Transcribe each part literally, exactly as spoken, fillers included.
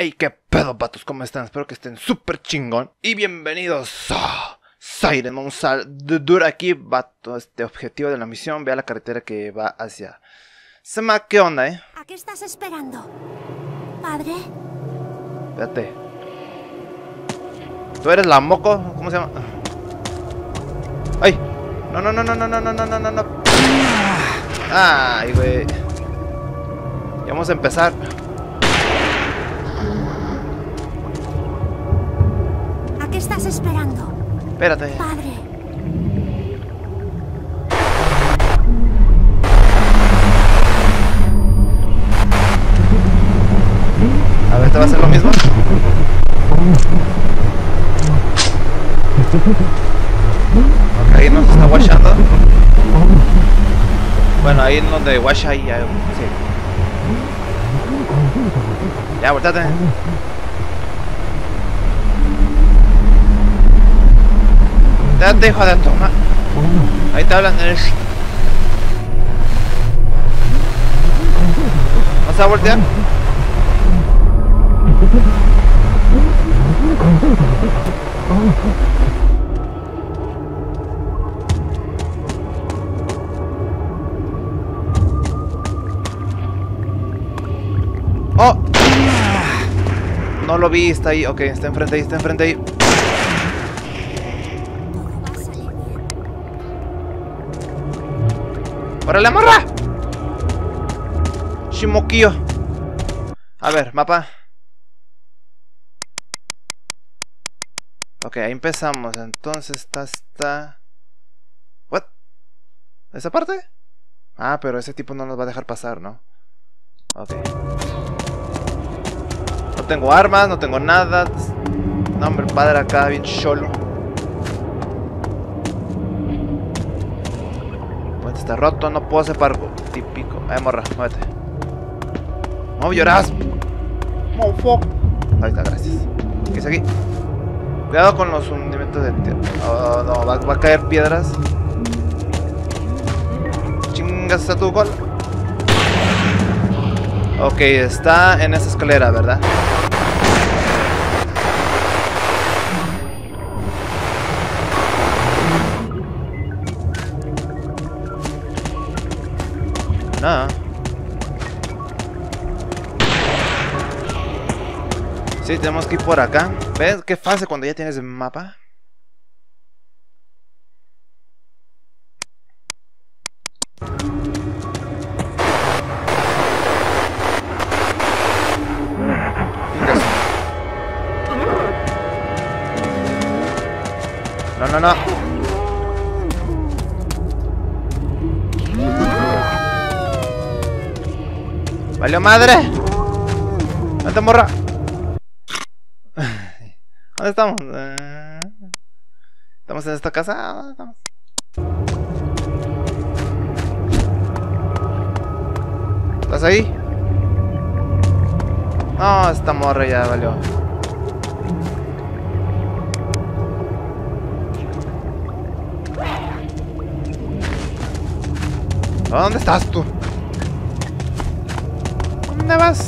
Hey, qué pedo, patos, ¿cómo están? Espero que estén súper chingón. Y bienvenidos a Siren. Vamos a durar aquí, vato, este objetivo de la misión. Vea la carretera que va hacia... Sema, ¿qué onda, eh? ¿A qué estás esperando, padre? Espérate. ¿Tú eres la moco? ¿Cómo se llama? ¡Ay! No, no, no, no, no, no, no, no, no, no. ¡Ay, güey! Ya vamos a empezar. ¿Qué estás esperando? Espérate. Padre. A ver, ¿te va a hacer lo mismo? Ok, ahí nos está washando. Bueno, ahí es donde washa y ya. Sí. Ya, volteate. Date, hijo de toma. Ahí te hablan el... ¿Vas a voltear? ¡Oh! No lo vi, está ahí. Ok, está enfrente ahí, está enfrente ahí. ¡Órale, morra! Shimokio. A ver, mapa. Ok, ahí empezamos. Entonces está esta... ¿What? ¿Esa parte? Ah, pero ese tipo no nos va a dejar pasar, ¿no? Ok. No tengo armas, no tengo nada. No, hombre, padre, acá bien cholo. Está roto, no puedo hacer pargo. Típico. Eh, morra, muévete. No lloras. Oh, fuck. Ahí está, gracias. ¿Qué es aquí? Cuidado con los hundimientos de tierra. Oh, no, va, va a caer piedras. Chingas a tu gol. Ok, está en esa escalera, ¿verdad? Nada. Sí, tenemos que ir por acá. ¿Ves qué fácil cuando ya tienes el mapa? No, no, no. ¡Valió madre! ¡Vete, morra! ¿Dónde estamos? ¿Estamos en esta casa? ¿Dónde estamos? ¿Estás ahí? No, esta morra ya valió. ¿Dónde estás tú? ¿Dónde vas?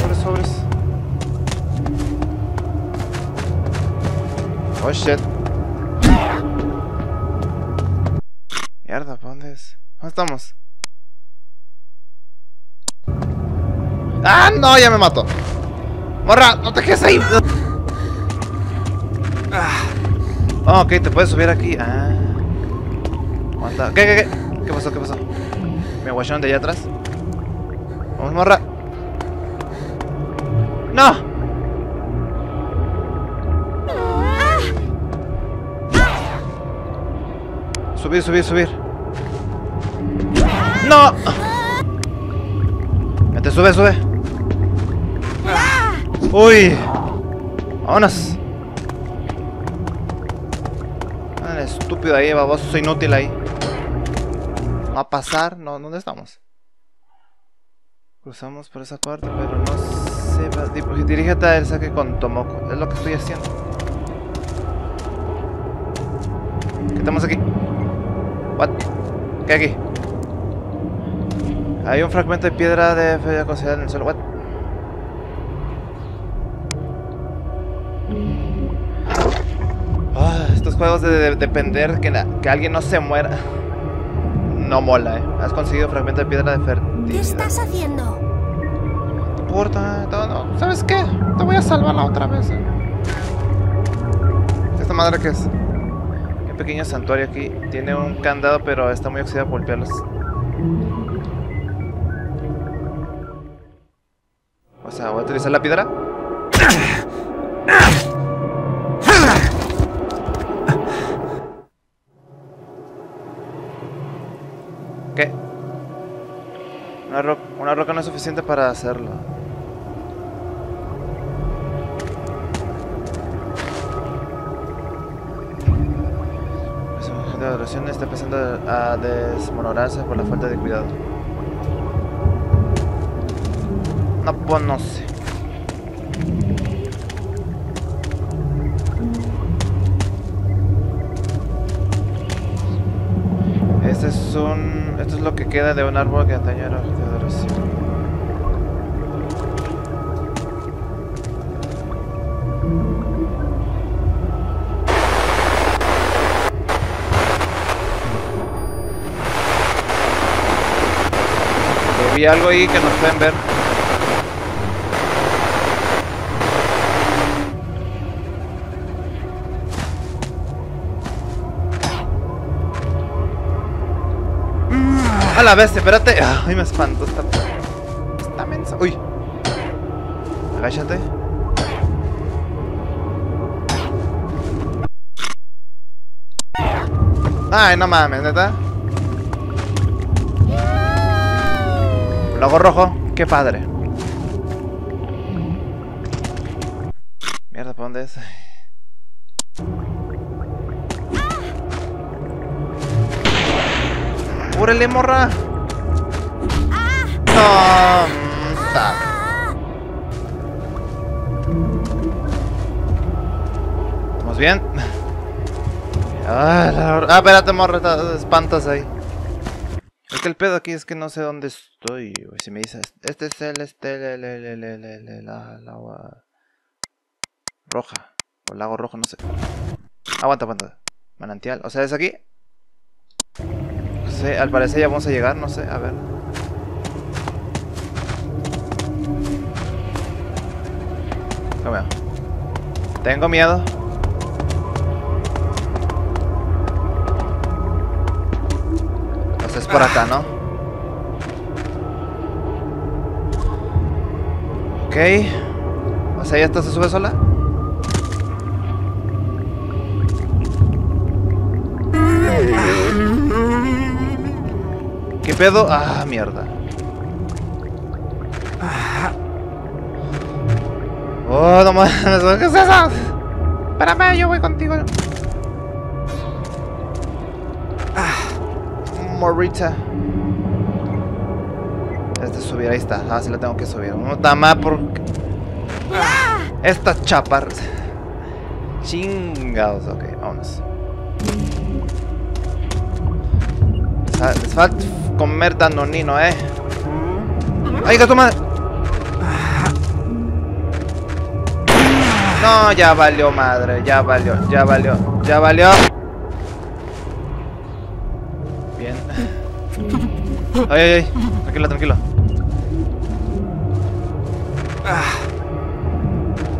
Sobres, sobres. Oh shit. Mierda, ¿para dónde es? ¿Dónde estamos? ¡Ah, no! Ya me mato. ¡Morra! ¡No te quedes ahí! Ah. Ok, te puedes subir aquí. Ah. Aguanta. ¿Qué, qué, qué? ¿Qué pasó? ¿Qué pasó? Me guacharon de allá atrás. Vamos, morra. ¡No! Subir, subir, subir. ¡No! Vete, sube, sube. ¡Uy! ¡Vámonos! Ah, estúpido ahí, baboso, soy inútil ahí. ¿Va a pasar? No, ¿dónde estamos? Cruzamos por esa parte, pero no sé más. Dirígete al saque con Tomoko. Es lo que estoy haciendo. ¿Qué estamos aquí? What? ¿Qué hay aquí? Hay un fragmento de piedra de feo considerado en el suelo. What? estos juegos de, de depender que, na, que alguien no se muera no mola, eh. Has conseguido fragmento de piedra de fertilidad. ¿Qué estás haciendo? No importa, no, no. ¿Sabes qué? Te voy a salvar la otra vez, eh. ¿Esta madre qué es? Un pequeño santuario aquí. Tiene un candado, pero está muy oxidado por golpearlos. O sea, voy a utilizar la piedra. ¿Qué? Una, ro una roca no es suficiente para hacerlo. La adoración está empezando a desmoronarse por la falta de cuidado. No, pues no sé. Este es un... Esto es lo que queda de un árbol que antaño era de adoración. Y algo ahí que nos pueden ver. A la bestia, espérate. Ay, me espanto. Está, está mensa. Uy. Agáchate. Ay, no mames, neta. Logo rojo, qué padre. Mierda, ¿para dónde es? ¡Cúrele, morra! No, está. ¿Estamos bien? Ah, la... ah, espérate, morra, te espantas ahí. Es que el pedo aquí es que no sé dónde estoy, güey. Si me dices, este es el, este, le, le, le, le, le, le, la, la agua roja, o lago rojo, no sé. Aguanta, aguanta. Manantial, o sea, ¿es aquí? No sé, al parecer ya vamos a llegar, no sé, a ver. Tengo miedo. Tengo miedo. Es por acá, ¿no? Ok. O sea, ¿ya esta se sube sola? ¿Qué pedo? Ah, mierda. Oh, no mames. ¿Qué es eso? Espérame, yo voy contigo. Morita. Este subir, ahí está. Ah, sí la tengo que subir. No está más por... Estas chapas. Chingados. Ok, vámonos. Les falta comer danonino, eh. Ay, que tu madre. No, ya valió madre. Ya valió, ya valió, ya valió. Ay, ay, ay, tranquilo, tranquilo.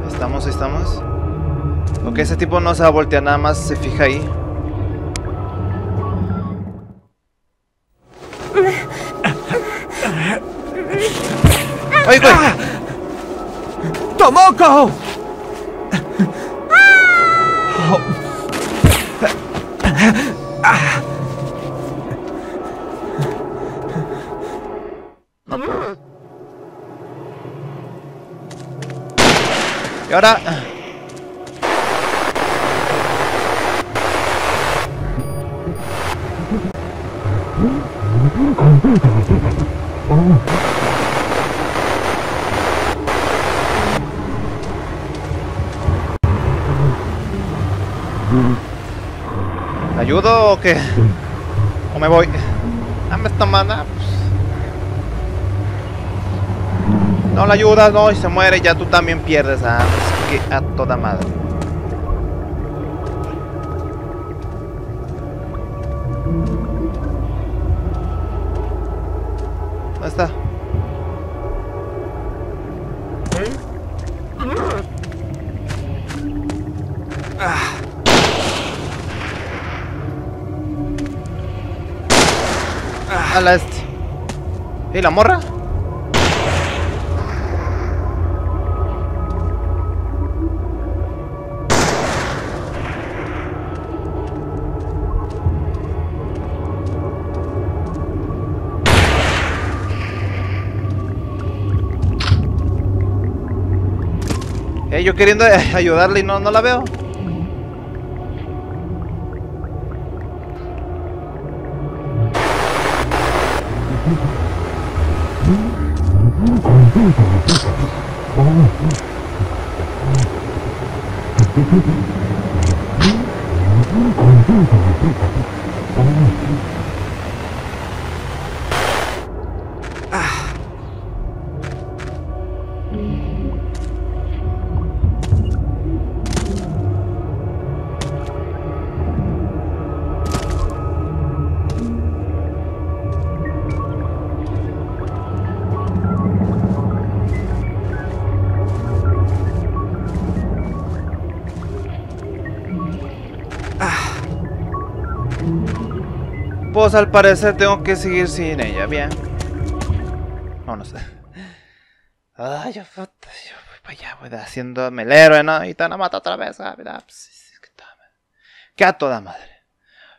Estamos, estamos. Ok, ese tipo no se va a voltear, nada más se fija ahí. ¡Ay, güey! ¡Tomoko! Y ahora... ¿Te ayudo o qué? ¿O me voy? Dame esta mana. No la ayudas, no, y se muere, ya tú también pierdes a, a toda madre. está. Ah. Ah. A la este. ¿Y la morra? Eh, yo queriendo ayudarle y no, no la veo. Pues al parecer tengo que seguir sin ella, bien. Vámonos. Ay, yo, yo voy para allá, voy haciéndome el héroe, ¿no? Y te la mata otra vez, ah, mira. Que a toda madre.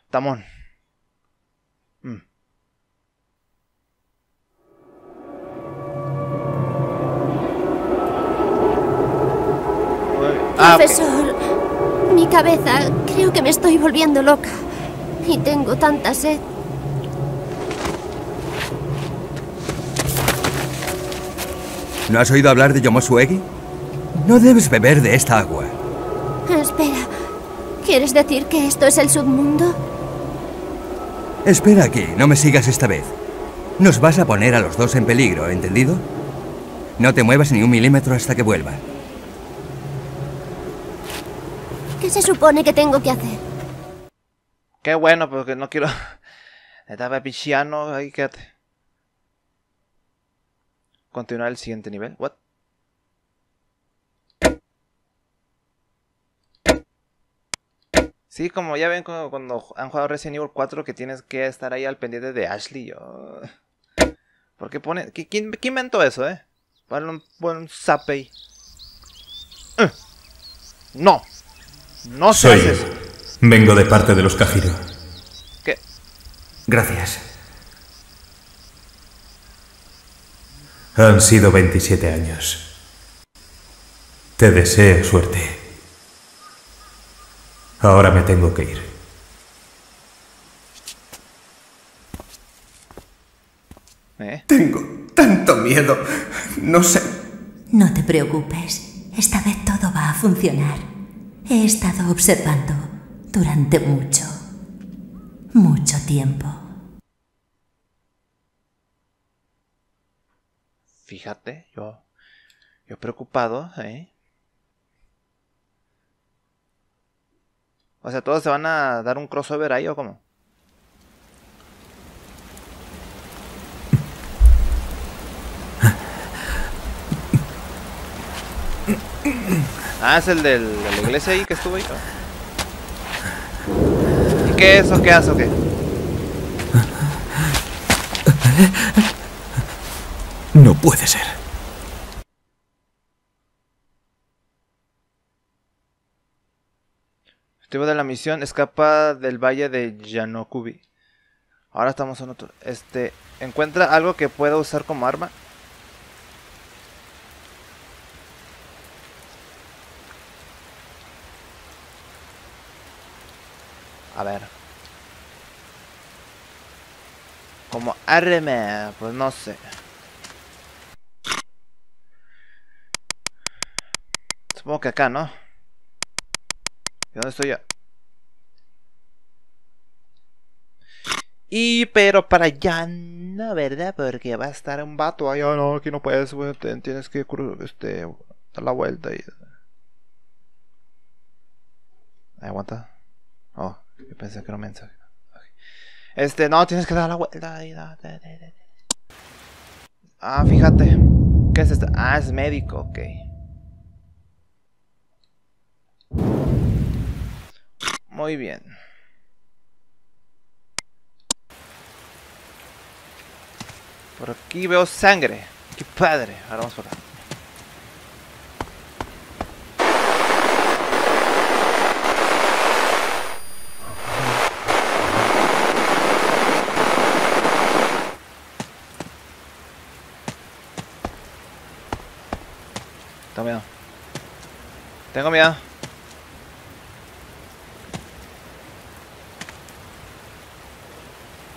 Tamón. Mm. Ah, okay. Profesor, mi cabeza, creo que me estoy volviendo loca. Y tengo tanta sed. ¿No has oído hablar de Yomosuegi? No debes beber de esta agua. Espera, ¿quieres decir que esto es el submundo? Espera aquí, no me sigas esta vez. Nos vas a poner a los dos en peligro, ¿entendido? No te muevas ni un milímetro hasta que vuelva. ¿Qué se supone que tengo que hacer? Qué bueno, porque no quiero... Estaba pichiano, ahí quédate. Continuar el siguiente nivel. What? Sí, como ya ven cuando han jugado Resident Evil cuatro que tienes que estar ahí al pendiente de Ashley. Yo... ¿Por qué pone...? ¿Quién, quién inventó eso, eh? Ponle un buen zap ahí. ¡Eh! ¡No! ¡No se hace eso! Vengo de parte de los Kajiro. ¿Qué? Gracias. Han sido veintisiete años. Te deseo suerte. Ahora me tengo que ir. ¿Eh? Tengo tanto miedo. No sé. No te preocupes. Esta vez todo va a funcionar. He estado observando. Durante mucho, mucho tiempo. Fíjate, yo, yo preocupado, ¿eh? O sea, ¿todos se van a dar un crossover ahí o cómo? Ah, es el del, de la iglesia ahí que estuvo ahí. ¿Qué es o qué hace o qué? No puede ser. Objetivo de la misión: escapa del valle de Yanokubi. Ahora estamos en otro. Este, encuentra algo que pueda usar como arma. A ver. Como arme, pues no sé. Supongo que acá, ¿no? ¿Y dónde estoy yo? Y pero para allá no, ¿verdad? Porque va a estar un vato ahí. Oh, no, aquí no puedes, bueno, te, tienes que este, dar la vuelta y... Ahí, aguanta. Oh. Yo pensé que era un mensaje. Este, no, tienes que dar la vuelta. Ah, fíjate. ¿Qué es esto? Ah, es médico, ok. Muy bien. Por aquí veo sangre. ¡Qué padre! Ahora vamos por acá. Tengo miedo. Tengo miedo.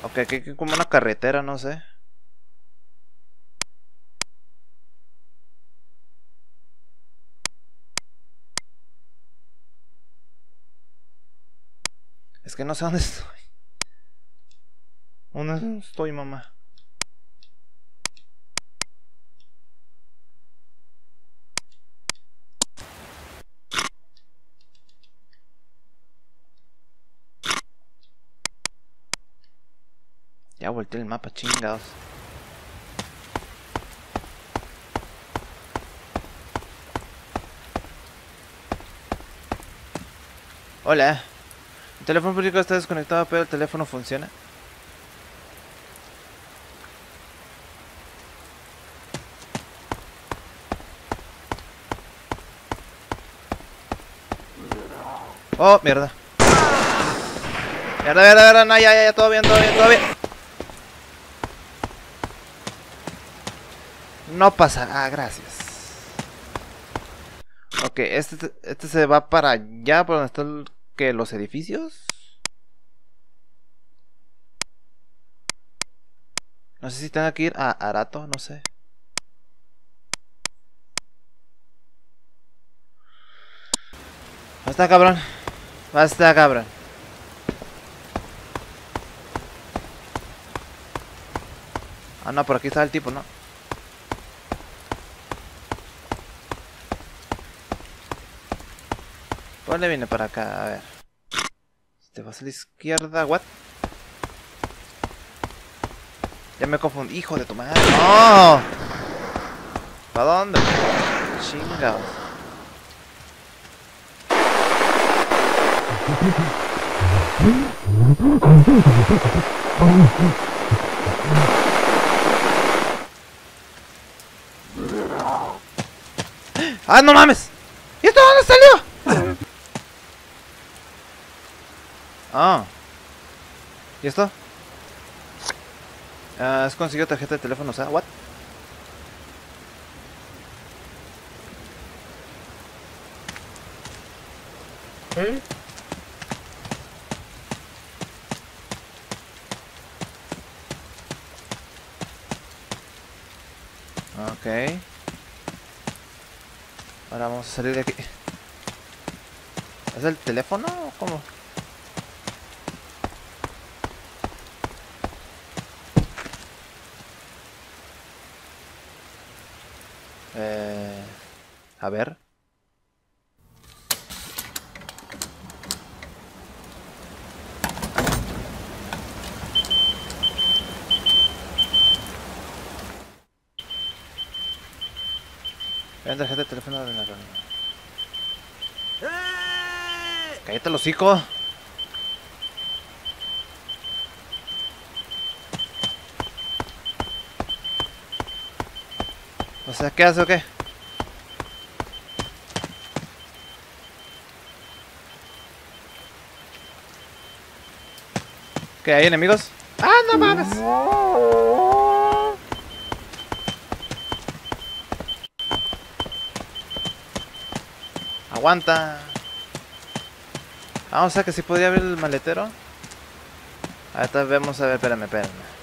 Ok, aquí hay como una carretera, no sé. Es que no sé dónde estoy. ¿Dónde estoy, mamá? Ya volteé el mapa, chingados. Hola. El teléfono público está desconectado, pero el teléfono funciona. Oh, mierda. Mierda, mierda, mierda, no, ya, ya, ya, todo bien, todo bien, todo bien. No pasa, ah, gracias. Ok, este, este se va para allá, por donde está el, que los edificios. No sé si tengo que ir a Arato, no sé. Basta, cabrón. Basta, cabrón. Ah, no, por aquí está el tipo, ¿no? ¿Cuál le viene para acá? A ver. Te vas a la izquierda, what? Ya me confundí. ¡Hijo de tu madre! ¡No! ¿Para dónde? Chingados. ¡Ah, no mames! ¿Y esto dónde salió? Ah, ¿y esto? Uh, ¿Has conseguido tarjeta de teléfono? O sea, ¿what? ¿Eh? Ok. Ahora vamos a salir de aquí. ¿Es el teléfono o cómo? Eh, a ver. Ven, tarjeta de teléfono de la reunión. Cállate el hocico. O sea, ¿qué hace o qué? ¿Qué hay enemigos? ¡Ah, no mames! Aguanta. Ah, o sea que si sí podía abrir el maletero. Ahorita vemos, a ver, espérame, espérame.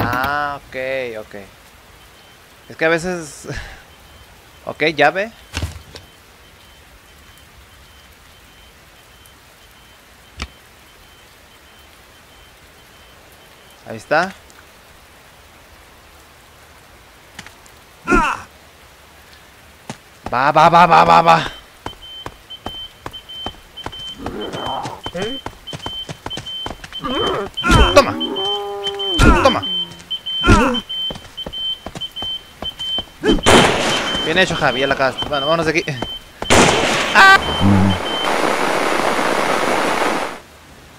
Ah, ok, ok. Es que a veces... Ok, llave. Ahí está. Va, va, va, va, va, va. Toma. Toma. Bien hecho, Javi, ya la casa. Bueno, vámonos de aquí. ¡Ah!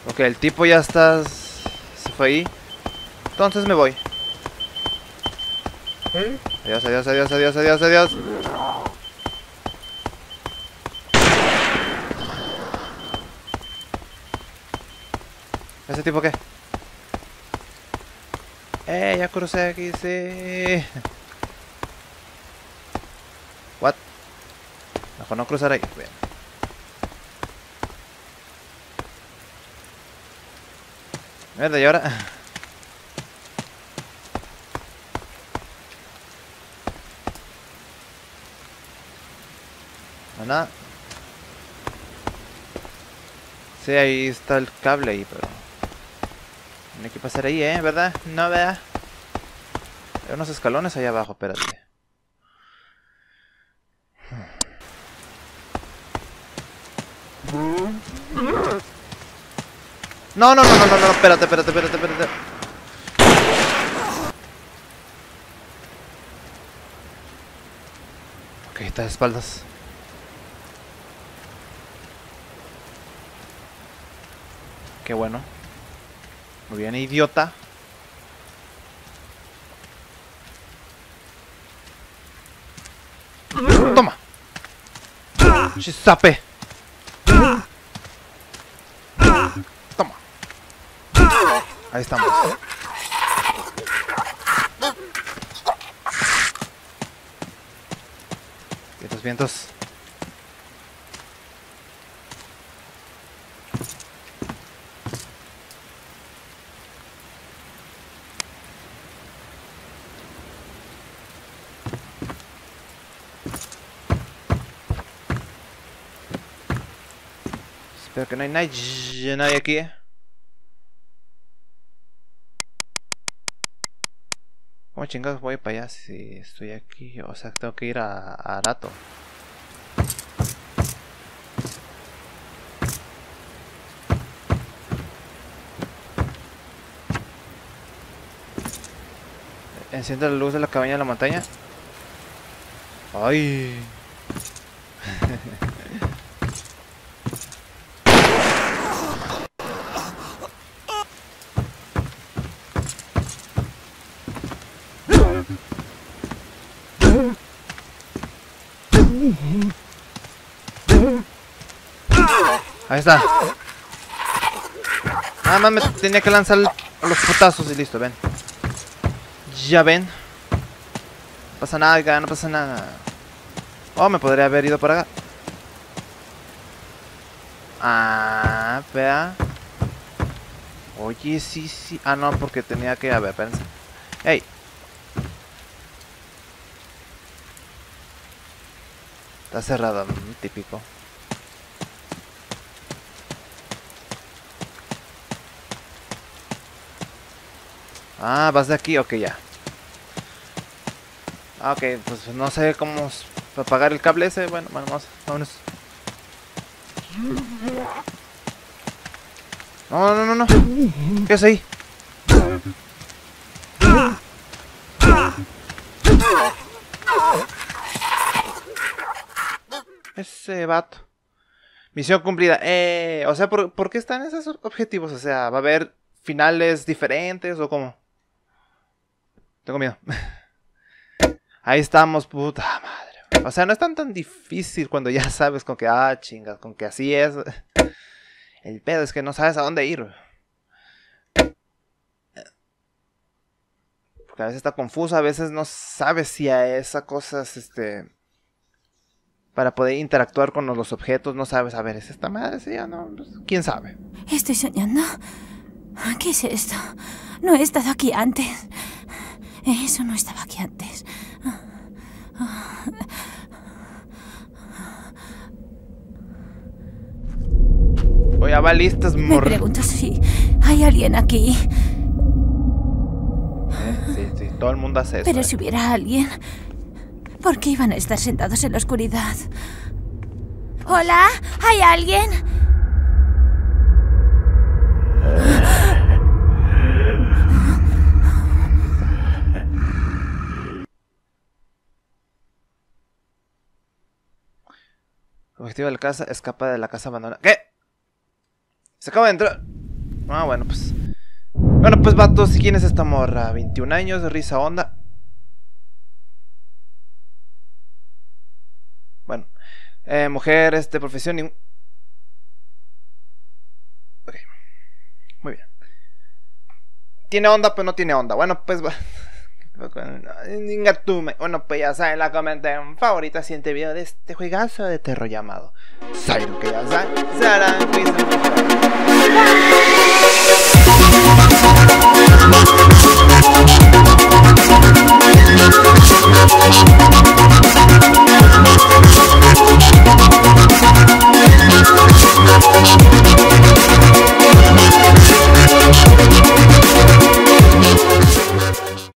Ok, el tipo ya está... se fue ahí. Entonces me voy. Adiós, adiós, adiós, adiós, adiós, adiós. ¿Ese tipo qué? Eh, ya crucé aquí, sí. What? Mejor no cruzar ahí. Bien. Mierda, ¿y ahora? No, nada. Sí, ahí está el cable ahí, pero... hay que pasar ahí, ¿eh? ¿Verdad? No, ¿verdad? Hay unos escalones allá abajo, espérate. No, no, no, no, no, no, espérate, espérate, espérate, espérate. Ok, está de espaldas. Qué bueno. Muy bien, idiota. Toma. Chisape. Toma. Ahí estamos. Vientos, vientos. Espero que no hay nadie, nadie aquí, ¿eh? ¿Cómo chingados voy para allá si estoy aquí? O sea, tengo que ir a, a Arato. Enciende la luz de la cabaña de la montaña. ¡Ay! Ahí está. Nada más me tenía que lanzar los putazos y listo, ven. Ya ven. No pasa nada, no pasa nada. Oh, me podría haber ido por acá. Ah, vea. Oye, sí, sí. Ah, no, porque tenía que... a ver, espérense. Ey. Está cerrado, típico. Ah, vas de aquí, ok, ya. Ah, ok, pues no sé cómo apagar el cable ese. Bueno, bueno, vamos, vámonos. No, no, no, no. ¿Qué es ahí? Ese vato. Misión cumplida. Eh, o sea, ¿por, ¿por qué están esos objetivos? O sea, ¿va a haber finales diferentes o cómo? Tengo miedo. Ahí estamos, puta madre. O sea, no es tan tan difícil cuando ya sabes con que... ah, chingas, con que así es. El pedo es que no sabes a dónde ir. Porque a veces está confuso, a veces no sabes si a esas cosas, este... para poder interactuar con los objetos, no sabes, a ver, ¿es esta madre? Sí, ya no, quién sabe. Estoy soñando. ¿Qué es esto? No he estado aquí antes. Eso no estaba aquí antes. Oye, balistas, morro. Me pregunto si hay alguien aquí. Eh, sí, sí, todo el mundo hace eso. Pero eh. si hubiera alguien, ¿por qué iban a estar sentados en la oscuridad? ¿Hola? ¿Hay alguien? Objetivo de la casa, escapa de la casa abandonada. ¿Qué? Se acaba de entrar. Ah, bueno, pues. Bueno, pues, vatos, ¿quién es esta morra? veintiún años, risa onda. Bueno. Eh, mujer, este, profesión y... Ok. Muy bien. ¿Tiene onda? Pues no tiene onda. Bueno, pues... Va... Bueno, pues ya saben, la comenten favorita siguiente video de este juegazo de terror llamado Siren, que ya saben.